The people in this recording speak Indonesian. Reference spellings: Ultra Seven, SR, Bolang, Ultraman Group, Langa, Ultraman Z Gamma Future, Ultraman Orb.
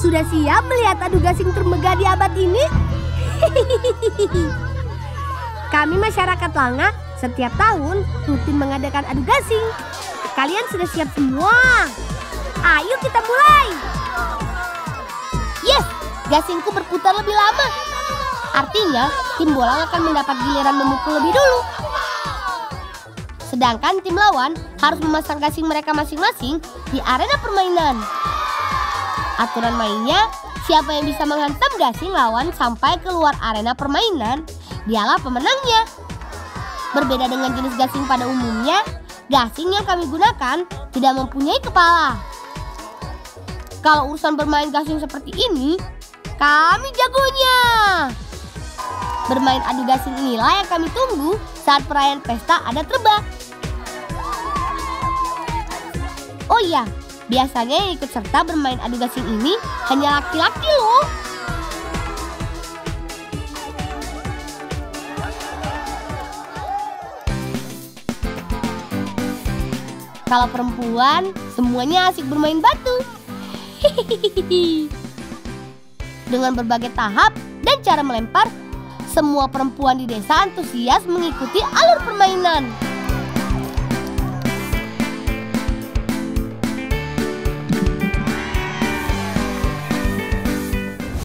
Sudah siap melihat adu gasing termegah di abad ini? Kami masyarakat Langa setiap tahun rutin mengadakan adu gasing. Kalian sudah siap semua? Ayo kita mulai. Yes, gasingku berputar lebih lama. Artinya tim Bolang akan mendapat giliran memukul lebih dulu. Sedangkan tim lawan harus memasang gasing mereka masing-masing di arena permainan. Aturan mainnya, siapa yang bisa menghantam gasing lawan sampai keluar arena permainan, dialah pemenangnya. Berbeda dengan jenis gasing pada umumnya, gasing yang kami gunakan tidak mempunyai kepala. Kalau urusan bermain gasing seperti ini, kami jagonya. Bermain adu gasing inilah yang kami tunggu saat perayaan pesta adat Rebah. Oh iya, biasanya yang ikut serta bermain adu gasing ini hanya laki-laki loh. Kalau perempuan, semuanya asik bermain batu. Hihihi. Dengan berbagai tahap dan cara melempar, semua perempuan di desa antusias mengikuti alur permainan.